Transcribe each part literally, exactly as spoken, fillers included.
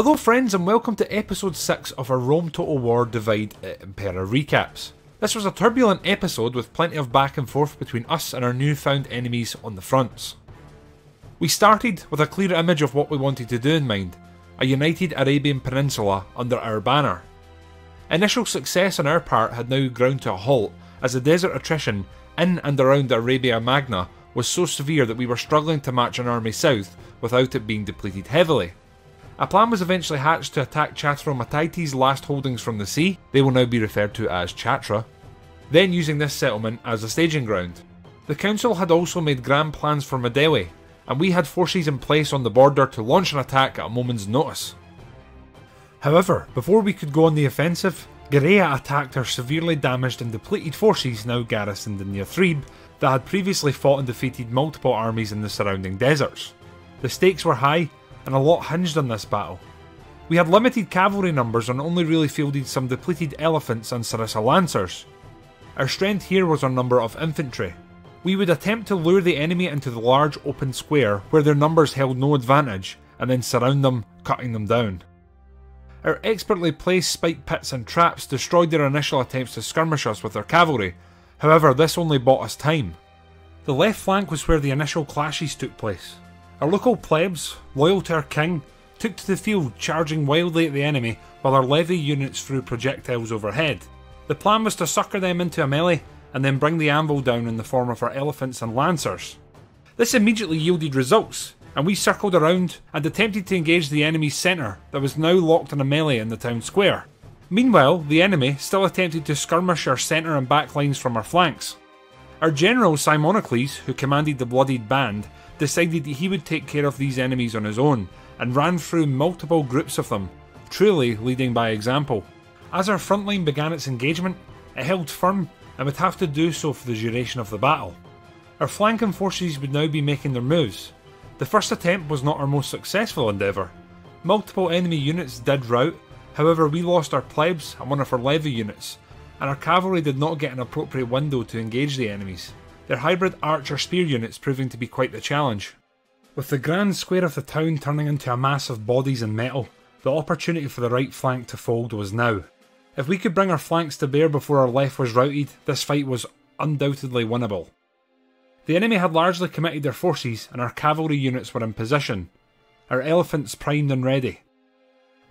Hello friends and welcome to episode six of our Rome Total War Divide at Impera recaps. This was a turbulent episode with plenty of back and forth between us and our newfound enemies on the fronts. We started with a clear image of what we wanted to do in mind, a united Arabian peninsula under our banner. Initial success on our part had now ground to a halt as the desert attrition in and around Arabia Magna was so severe that we were struggling to match an army south without it being depleted heavily. A plan was eventually hatched to attack Chatero-Mataiti's last holdings from the sea, they will now be referred to as Chatra, then using this settlement as a staging ground. The council had also made grand plans for Medewe, and we had forces in place on the border to launch an attack at a moment's notice. However, before we could go on the offensive, Guerrilla attacked our severely damaged and depleted forces now garrisoned in Yathrib that had previously fought and defeated multiple armies in the surrounding deserts. The stakes were high, and a lot hinged on this battle. We had limited cavalry numbers and only really fielded some depleted elephants and Sarissa Lancers. Our strength here was our number of infantry. We would attempt to lure the enemy into the large open square where their numbers held no advantage and then surround them, cutting them down. Our expertly placed spike pits and traps destroyed their initial attempts to skirmish us with their cavalry, however this only bought us time. The left flank was where the initial clashes took place. Our local plebs, loyal to our king, took to the field charging wildly at the enemy while our levy units threw projectiles overhead. The plan was to sucker them into a melee and then bring the anvil down in the form of our elephants and lancers. This immediately yielded results, and we circled around and attempted to engage the enemy's centre that was now locked in a melee in the town square. Meanwhile, the enemy still attempted to skirmish our centre and back lines from our flanks. Our general Simonocles, who commanded the Bloodied Band, decided that he would take care of these enemies on his own, and ran through multiple groups of them, truly leading by example. As our front line began its engagement, it held firm and would have to do so for the duration of the battle. Our flanking forces would now be making their moves. The first attempt was not our most successful endeavour. Multiple enemy units did rout, however we lost our plebs and one of our levy units, and our cavalry did not get an appropriate window to engage the enemies, their hybrid archer spear units proving to be quite the challenge. With the grand square of the town turning into a mass of bodies and metal, the opportunity for the right flank to fold was now. If we could bring our flanks to bear before our left was routed, this fight was undoubtedly winnable. The enemy had largely committed their forces and our cavalry units were in position, our elephants primed and ready.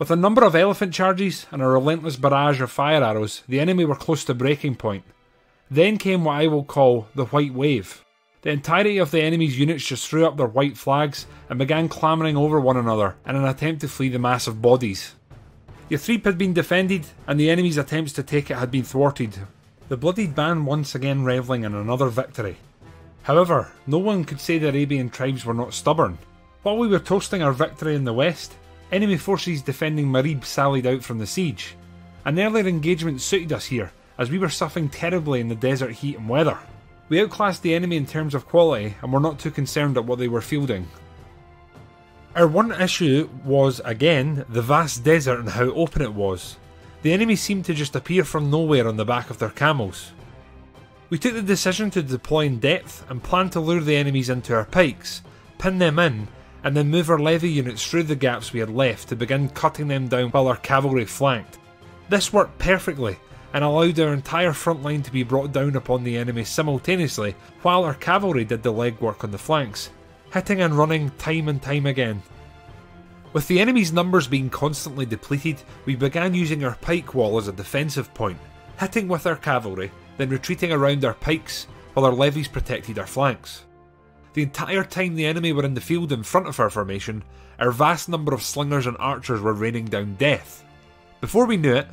With a number of elephant charges and a relentless barrage of fire arrows, the enemy were close to breaking point. Then came what I will call the White Wave. The entirety of the enemy's units just threw up their white flags and began clamouring over one another in an attempt to flee the mass of bodies. Yathrib had been defended and the enemy's attempts to take it had been thwarted, the Bloodied Band once again revelling in another victory. However, no one could say the Arabian tribes were not stubborn. While we were toasting our victory in the west, enemy forces defending Marib sallied out from the siege. An earlier engagement suited us here, as we were suffering terribly in the desert heat and weather. We outclassed the enemy in terms of quality and were not too concerned at what they were fielding. Our one issue was, again, the vast desert and how open it was. The enemy seemed to just appear from nowhere on the back of their camels. We took the decision to deploy in depth and planned to lure the enemies into our pikes, pin them in, and then move our levy units through the gaps we had left to begin cutting them down while our cavalry flanked. This worked perfectly, and allowed our entire front line to be brought down upon the enemy simultaneously while our cavalry did the legwork on the flanks, hitting and running time and time again. With the enemy's numbers being constantly depleted, we began using our pike wall as a defensive point, hitting with our cavalry, then retreating around our pikes while our levies protected our flanks. The entire time the enemy were in the field in front of our formation, our vast number of slingers and archers were raining down death. Before we knew it,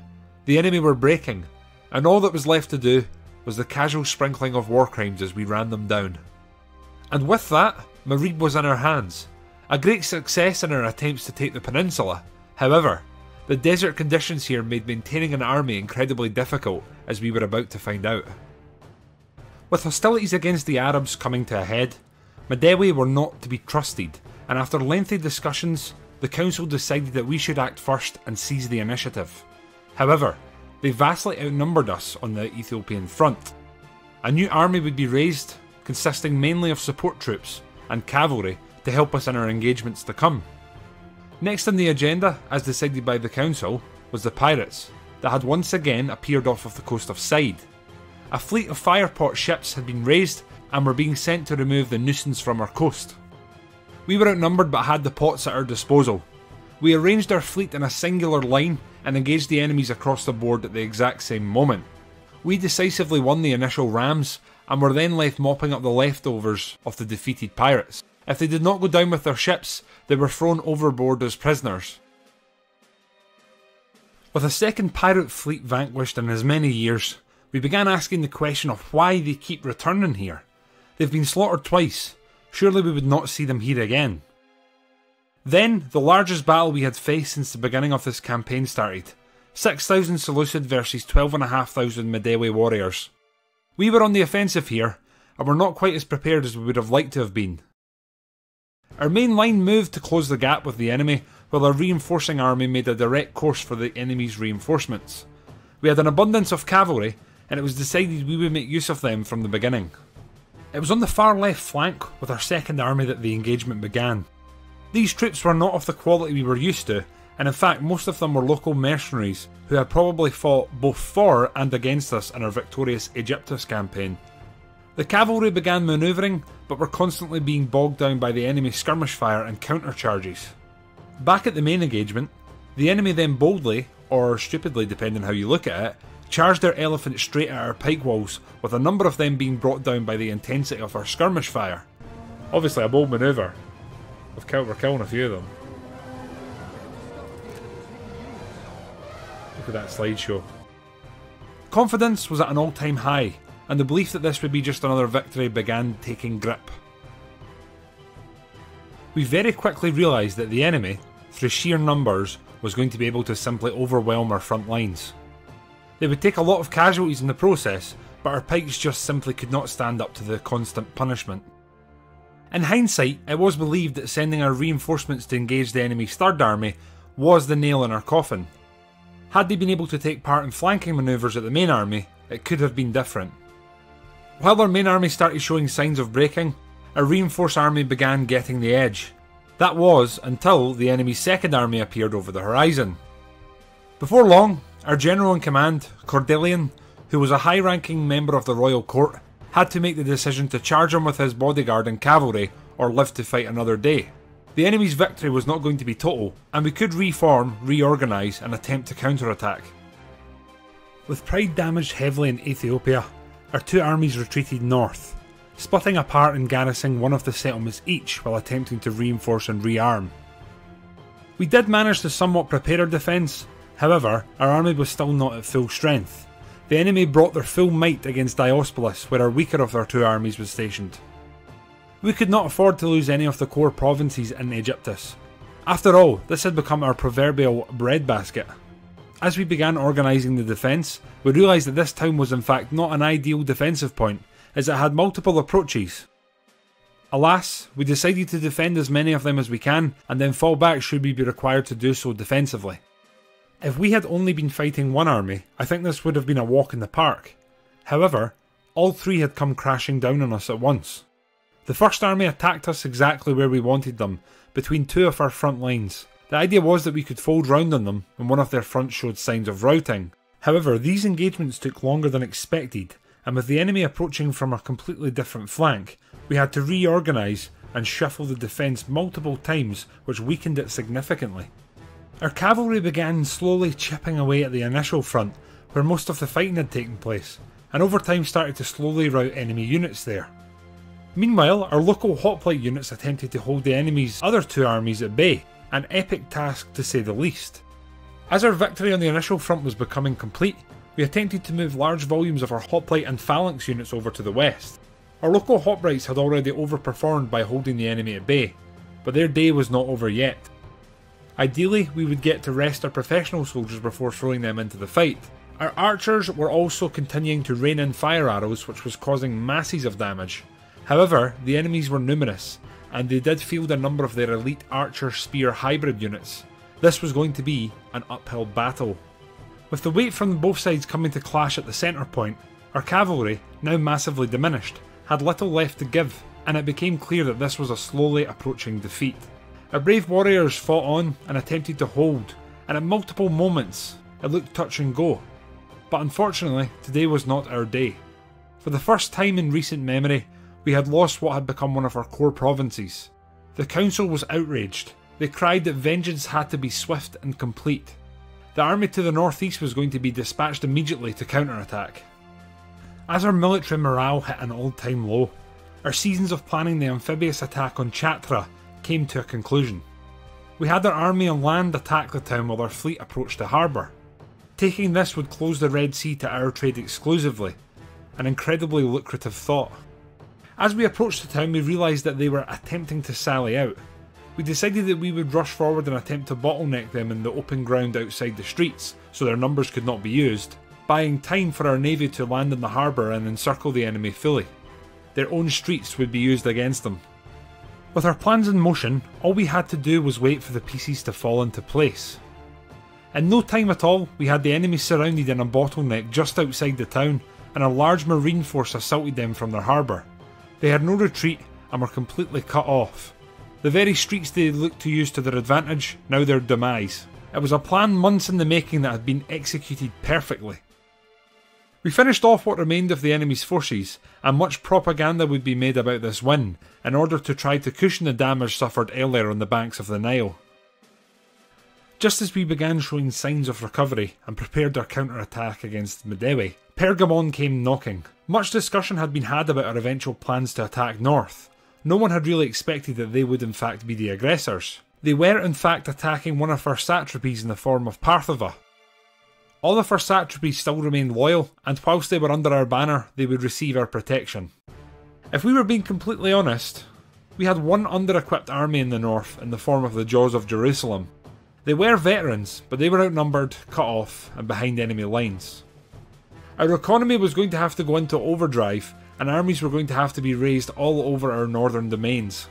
the enemy were breaking, and all that was left to do was the casual sprinkling of war crimes as we ran them down. And with that, Marib was in our hands, a great success in our attempts to take the peninsula. However, the desert conditions here made maintaining an army incredibly difficult, as we were about to find out. With hostilities against the Arabs coming to a head, Medewe were not to be trusted, and after lengthy discussions, the council decided that we should act first and seize the initiative. However, they vastly outnumbered us on the Ethiopian front. A new army would be raised, consisting mainly of support troops and cavalry to help us in our engagements to come. Next on the agenda, as decided by the council, was the pirates, that had once again appeared off of the coast of Said. A fleet of fireport ships had been raised and were being sent to remove the nuisance from our coast. We were outnumbered but had the pots at our disposal. We arranged our fleet in a singular line and engaged the enemies across the board at the exact same moment. We decisively won the initial rams and were then left mopping up the leftovers of the defeated pirates. If they did not go down with their ships, they were thrown overboard as prisoners. With a second pirate fleet vanquished in as many years, we began asking the question of why they keep returning here. They've been slaughtered twice, surely we would not see them here again. Then, the largest battle we had faced since the beginning of this campaign started. six thousand Seleucid versus twelve thousand five hundred Medewe warriors. We were on the offensive here, and were not quite as prepared as we would have liked to have been. Our main line moved to close the gap with the enemy, while our reinforcing army made a direct course for the enemy's reinforcements. We had an abundance of cavalry, and it was decided we would make use of them from the beginning. It was on the far left flank with our second army that the engagement began. These troops were not of the quality we were used to, and in fact most of them were local mercenaries who had probably fought both for and against us in our victorious Aegyptus campaign. The cavalry began manoeuvring, but were constantly being bogged down by the enemy skirmish fire and countercharges. Back at the main engagement, the enemy then boldly, or stupidly depending how you look at it, charged their elephant straight at our pike walls, with a number of them being brought down by the intensity of our skirmish fire. Obviously a bold manoeuvre. We've killed, we're killing a few of them. Look at that slideshow. Confidence was at an all-time high, and the belief that this would be just another victory began taking grip. We very quickly realised that the enemy, through sheer numbers, was going to be able to simply overwhelm our front lines. They would take a lot of casualties in the process, but our pikes just simply could not stand up to the constant punishment. In hindsight, it was believed that sending our reinforcements to engage the enemy's third army was the nail in our coffin. Had they been able to take part in flanking manoeuvres at the main army, it could have been different. While our main army started showing signs of breaking, our reinforced army began getting the edge. That was until the enemy's second army appeared over the horizon. Before long, our general in command, Cordelian, who was a high-ranking member of the royal court, had to make the decision to charge him with his bodyguard and cavalry, or live to fight another day. The enemy's victory was not going to be total, and we could reform, reorganise and attempt to counterattack. With pride damaged heavily in Ethiopia, our two armies retreated north, splitting apart and garrisoning one of the settlements each while attempting to reinforce and rearm. We did manage to somewhat prepare our defence, however our army was still not at full strength. The enemy brought their full might against Diospolis, where our weaker of our two armies was stationed. We could not afford to lose any of the core provinces in Aegyptus. After all, this had become our proverbial breadbasket. As we began organising the defence, we realised that this town was in fact not an ideal defensive point, as it had multiple approaches. Alas, we decided to defend as many of them as we can, and then fall back should we be required to do so defensively. If we had only been fighting one army, I think this would have been a walk in the park. However, all three had come crashing down on us at once. The first army attacked us exactly where we wanted them, between two of our front lines. The idea was that we could fold round on them when one of their fronts showed signs of routing. However, these engagements took longer than expected, and with the enemy approaching from a completely different flank, we had to reorganise and shuffle the defence multiple times, which weakened it significantly. Our cavalry began slowly chipping away at the initial front, where most of the fighting had taken place, and over time started to slowly rout enemy units there. Meanwhile, our local hoplite units attempted to hold the enemy's other two armies at bay, an epic task to say the least. As our victory on the initial front was becoming complete, we attempted to move large volumes of our hoplite and phalanx units over to the west. Our local hoplites had already overperformed by holding the enemy at bay, but their day was not over yet. Ideally, we would get to rest our professional soldiers before throwing them into the fight. Our archers were also continuing to rain in fire arrows, which was causing masses of damage. However, the enemies were numerous, and they did field a number of their elite archer-spear hybrid units. This was going to be an uphill battle. With the weight from both sides coming to clash at the centre point, our cavalry, now massively diminished, had little left to give, and it became clear that this was a slowly approaching defeat. Our brave warriors fought on and attempted to hold, and at multiple moments it looked touch and go. But unfortunately, today was not our day. For the first time in recent memory, we had lost what had become one of our core provinces. The council was outraged. They cried that vengeance had to be swift and complete. The army to the northeast was going to be dispatched immediately to counterattack. As our military morale hit an all-time low, our seasons of planning the amphibious attack on Chatra came to a conclusion. We had our army on land attack the town while our fleet approached the harbour. Taking this would close the Red Sea to our trade exclusively, an incredibly lucrative thought. As we approached the town, we realised that they were attempting to sally out. We decided that we would rush forward and attempt to bottleneck them in the open ground outside the streets, so their numbers could not be used, buying time for our navy to land in the harbour and encircle the enemy fully. Their own streets would be used against them. With our plans in motion, all we had to do was wait for the pieces to fall into place. In no time at all, we had the enemy surrounded in a bottleneck just outside the town, and a large marine force assaulted them from their harbour. They had no retreat and were completely cut off. The very streets they looked to use to their advantage, now their demise. It was a plan months in the making that had been executed perfectly. We finished off what remained of the enemy's forces, and much propaganda would be made about this win, in order to try to cushion the damage suffered earlier on the banks of the Nile. Just as we began showing signs of recovery and prepared our counter-attack against Medewe, Pergamon came knocking. Much discussion had been had about our eventual plans to attack north. No one had really expected that they would in fact be the aggressors. They were in fact attacking one of our satrapies in the form of Parthava. All of our satrapies still remained loyal, and whilst they were under our banner, they would receive our protection. If we were being completely honest, we had one under-equipped army in the north in the form of the Jaws of Jerusalem. They were veterans, but they were outnumbered, cut off, and behind enemy lines. Our economy was going to have to go into overdrive, and armies were going to have to be raised all over our northern domains.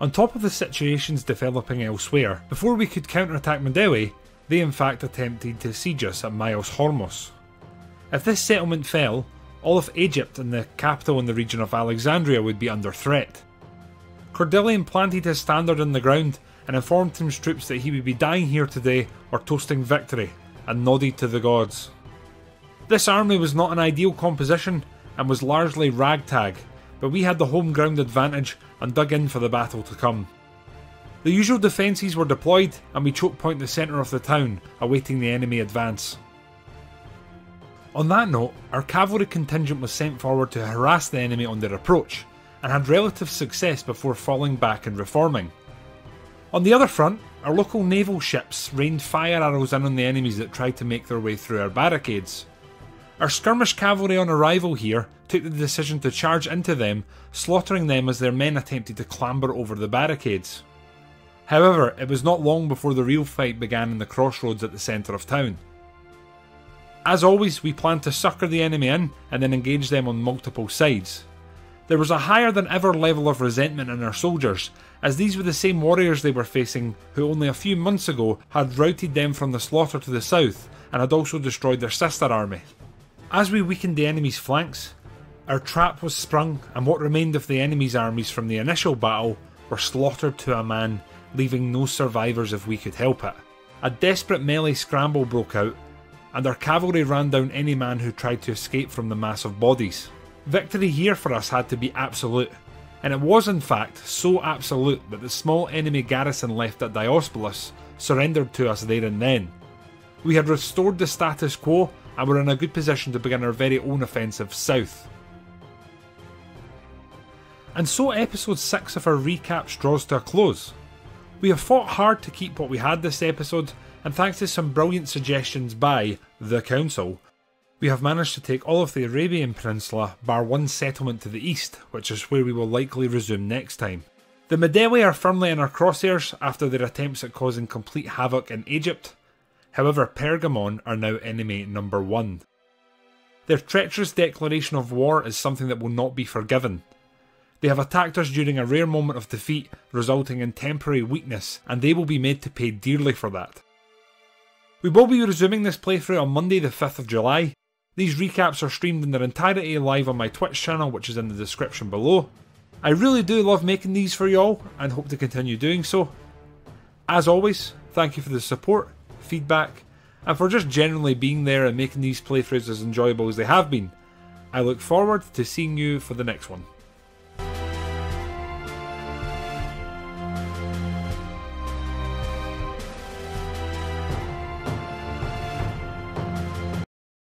On top of the situations developing elsewhere, before we could counterattack Medewe, they in fact attempted to siege us at Myos Hormos. If this settlement fell, all of Egypt and the capital in the region of Alexandria would be under threat. Cordelian planted his standard in the ground and informed his troops that he would be dying here today or toasting victory, and nodded to the gods. This army was not an ideal composition and was largely ragtag, but we had the home ground advantage and dug in for the battle to come. The usual defences were deployed and we choke point the centre of the town, awaiting the enemy advance. On that note, our cavalry contingent was sent forward to harass the enemy on their approach, and had relative success before falling back and reforming. On the other front, our local naval ships rained fire arrows in on the enemies that tried to make their way through our barricades. Our skirmish cavalry on arrival here took the decision to charge into them, slaughtering them as their men attempted to clamber over the barricades. However, it was not long before the real fight began in the crossroads at the centre of town. As always, we planned to sucker the enemy in and then engage them on multiple sides. There was a higher than ever level of resentment in our soldiers, as these were the same warriors they were facing who only a few months ago had routed them from the slaughter to the south and had also destroyed their sister army. As we weakened the enemy's flanks, our trap was sprung and what remained of the enemy's armies from the initial battle were slaughtered to a man, leaving no survivors if we could help it. A desperate melee scramble broke out and our cavalry ran down any man who tried to escape from the mass of bodies. Victory here for us had to be absolute, and it was in fact so absolute that the small enemy garrison left at Diospolis surrendered to us there and then. We had restored the status quo and we're in a good position to begin our very own offensive south. And so episode six of our recaps draws to a close. We have fought hard to keep what we had this episode, and thanks to some brilliant suggestions by the Council, we have managed to take all of the Arabian Peninsula bar one settlement to the east, which is where we will likely resume next time. The Medewe are firmly in our crosshairs after their attempts at causing complete havoc in Egypt. However, Pergamon are now enemy number one. Their treacherous declaration of war is something that will not be forgiven. They have attacked us during a rare moment of defeat, resulting in temporary weakness, and they will be made to pay dearly for that. We will be resuming this playthrough on Monday the fifth of July. These recaps are streamed in their entirety live on my Twitch channel, which is in the description below. I really do love making these for y'all, and hope to continue doing so. As always, thank you for the support, feedback, and for just generally being there and making these playthroughs as enjoyable as they have been. I look forward to seeing you for the next one.